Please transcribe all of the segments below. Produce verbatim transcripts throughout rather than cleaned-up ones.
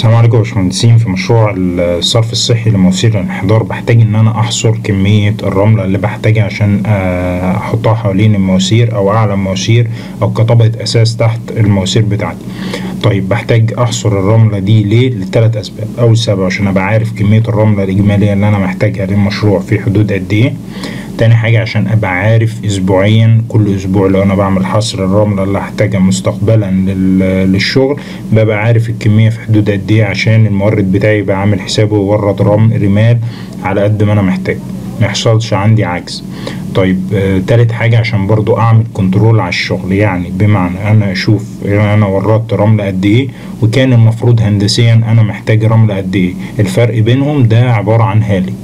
السلام عليكم يا باشمهندسين. في مشروع الصرف الصحي لمواسير الانحدار بحتاج ان انا احصر كمية الرملة اللي بحتاجها عشان احطها حوالين المواسير او اعلى المواسير او كطبقة اساس تحت المواسير بتاعتي. طيب بحتاج احصر الرملة دي ليه؟ لثلاث اسباب. اول سبب عشان ابقى عارف كمية الرملة الاجمالية اللي انا محتاجها للمشروع في حدود قد ايه. تاني حاجة عشان ابقى عارف اسبوعيا، كل اسبوع لو انا بعمل حصر الرملة اللي هحتاجها مستقبلا للشغل ببقى عارف الكمية في حدود قد ايه، عشان المورد بتاعي يبقى عامل حسابه وورد رمل رمال على قد ما انا محتاج، ميحصلش عندي عجز. طيب آه، تالت حاجة عشان برضو اعمل كنترول على الشغل، يعني بمعنى انا اشوف انا وردت رمل قد ايه وكان المفروض هندسيا انا محتاج رمل قد ايه، الفرق بينهم ده عبارة عن هالك،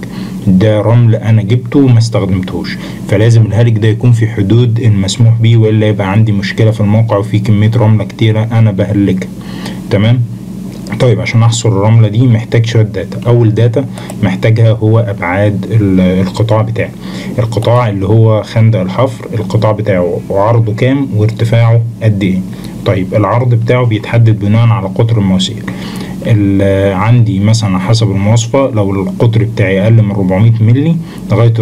ده رمل انا جبته وما استخدمتهوش، فلازم الهالك ده يكون في حدود المسموح بيه والا يبقى عندي مشكلة في الموقع وفي كمية رملة كتيرة انا بهلكها. تمام. طيب عشان احصر الرملة دي محتاج شوية داتا. اول داتا محتاجها هو ابعاد القطاع بتاعي، القطاع اللي هو خندق الحفر، القطاع بتاعه وعرضه كام وارتفاعه قد ايه. طيب العرض بتاعه بيتحدد بناء على قطر المواسير، عندي مثلا حسب المواصفة لو القطر بتاعي اقل من أربعمية مللي لغاية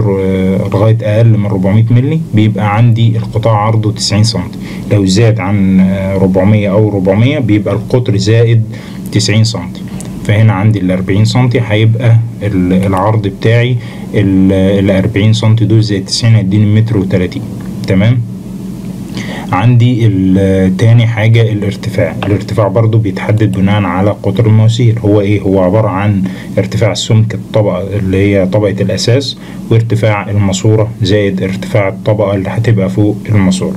لغاية اقل من أربعمية مللي بيبقى عندي القطاع عرضه تسعين سنتي، لو زاد عن أربعمية او أربعمية بيبقى القطر زائد تسعين سنتي، فهنا عندي الأربعين سنتي هيبقى العرض بتاعي الأربعين سنتي دول زائد تسعين هيديني متر وتلاتين. تمام. عندي تاني حاجة الارتفاع، الارتفاع برضو بيتحدد بناء على قطر المواسير، هو ايه؟ هو عبارة عن ارتفاع السمك الطبقة اللي هي طبقة الأساس وارتفاع الماسورة زائد ارتفاع الطبقة اللي هتبقى فوق الماسورة.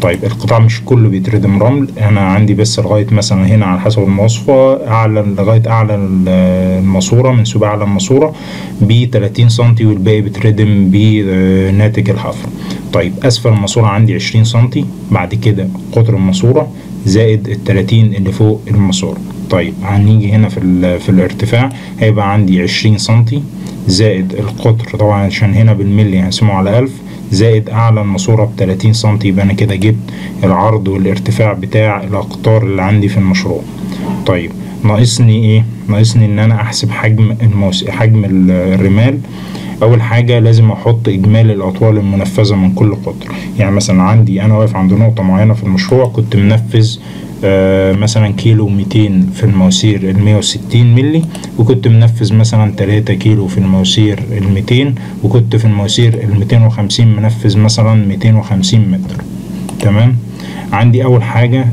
طيب القطاع مش كله بيتردم رمل، انا عندي بس لغايه مثلا هنا على حسب المواصفه اعلى لغايه اعلى الماسوره، من سوبه اعلى الماسوره ب تلاتين سنتي والباقي بيتردم بناتج الحفر. طيب اسفل الماسوره عندي عشرين سنتي، بعد كده قطر الماسوره زائد ال تلاتين اللي فوق الماسوره. طيب هنيجي هنا في في الارتفاع هيبقى عندي عشرين سنتي زائد القطر، طبعا عشان هنا بالملي هنقسمه على ألف، زائد اعلى الماسوره ب تلاتين سنتي، يبقى انا كده جبت العرض والارتفاع بتاع الاقطار اللي عندي في المشروع. طيب ناقصني ايه؟ ناقصني ان انا احسب حجم الموس... حجم الرمال. اول حاجه لازم احط اجمالي الاطوال المنفذه من كل قطر، يعني مثلا عندي انا واقف عند نقطه معينه في المشروع كنت منفذ آه مثلا كيلو ميتين في المواسير المية وستين ملي، وكنت منفذ مثلا تلاتة كيلو في المواسير الميتين، وكنت في المواسير الميتين وخمسين منفذ مثلا ميتين وخمسين متر. تمام. عندي اول حاجة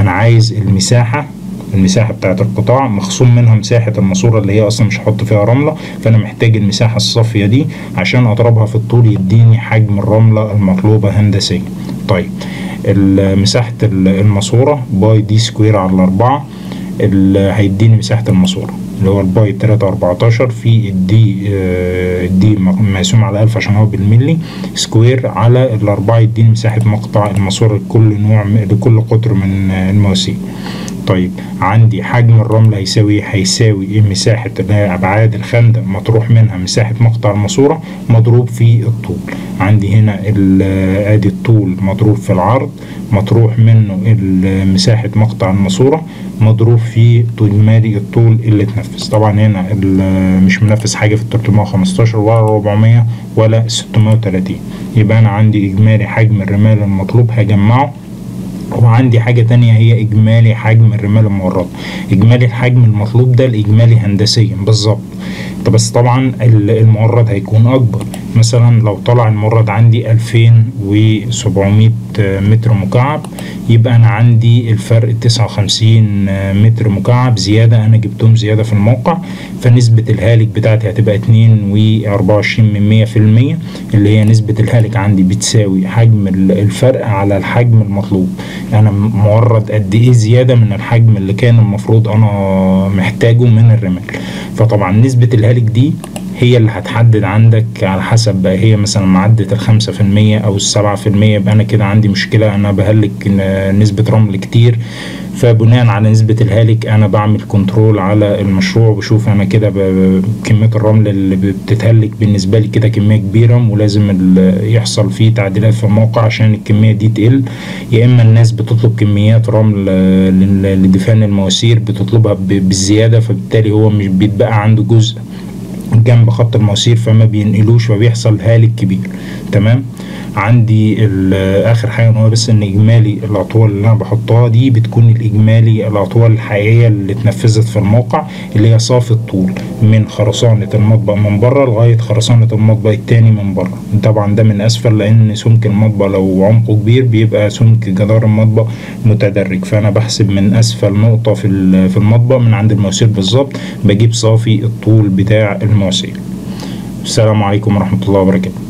انا عايز المساحة، المساحة بتاعة القطاع مخصوم منها مساحة الماسورة اللي هي اصلا مش هحط فيها رملة، فانا محتاج المساحة الصافية دي عشان اضربها في الطول يديني حجم الرملة المطلوبة هندسيا. طيب مساحة الماسورة باي دي سكوير على أربعة اللي هيديني مساحة الماسورة اللي هو الباي تلاتة وأربعتاشر في الدي الدي مقسوم على ألف عشان هو بالملي، سكوير على الأربعة يديني مساحة مقطع الماسورة لكل نوع لكل قطر من المواسير. طيب عندي حجم الرملة هيساوي هيساوي مساحة اللي هي أبعاد الخندق مطروح منها مساحة مقطع الماسورة مضروب في الطول، عندي هنا ادي الطول مضروب في العرض مطروح منه مساحة مقطع الماسورة مضروب في اجمالي الطول اللي اتنفذ. طبعا هنا مش منفذ حاجة في تلتمية وخمستاشر ولا أربعمية ولا ستمية وتلاتين، يبقى أنا عندي اجمالي حجم الرمال المطلوب هجمعه. وعندي حاجة تانية هي إجمالي حجم الرمال المورد، إجمالي الحجم المطلوب ده الإجمالي هندسيا بالظبط، بس طبعا المورد هيكون أكبر، مثلا لو طلع المورد عندي ألفين وسبعمية متر مكعب يبقى أنا عندي الفرق تسعة وخمسين متر مكعب زيادة أنا جبتهم زيادة في الموقع، فنسبة الهالك بتاعتي هتبقى اتنين وأربعة وعشرين من مية في المية اللي هي نسبة الهالك عندي بتساوي حجم الفرق على الحجم المطلوب، أنا مورد قد إيه زيادة من الحجم اللي كان المفروض أنا محتاجه من الرمال، فطبعا نسبة الهالك دي هي اللي هتحدد عندك على حسب بقى هي مثلا معدت الخمسة في المية او السبعة في المية يبقى انا كده عندي مشكلة، انا بهلك نسبة رمل كتير. فبناء على نسبة الهالك انا بعمل كنترول على المشروع وبشوف انا كده كمية الرمل اللي بتتهلك بالنسبة لي كده كمية كبيرة ولازم يحصل فيه تعديلات في الموقع عشان الكمية دي تقل. يا اما الناس بتطلب كميات رمل لدفان المواسير بتطلبها بالزيادة، فبالتالي هو مش بيتبقى عنده جزء جنب خط المواسير فما بينقلوش فبيحصل هالك كبير. تمام. عندي اخر حاجه هو بس ان اجمالي الاطوال اللي انا بحطها دي بتكون الاجمالي الاطوال الحقيقيه اللي اتنفذت في الموقع، اللي هي صافي الطول من خرسانه المطبق من بره لغايه خرسانه المطبق الثاني من بره. طبعا ده من اسفل لان سمك المطبق لو عمقه كبير بيبقى سمك جدار المطبق متدرج، فانا بحسب من اسفل نقطه في في المطبق من عند المواسير بالظبط بجيب صافي الطول بتاع المواسير. السلام عليكم ورحمه الله وبركاته.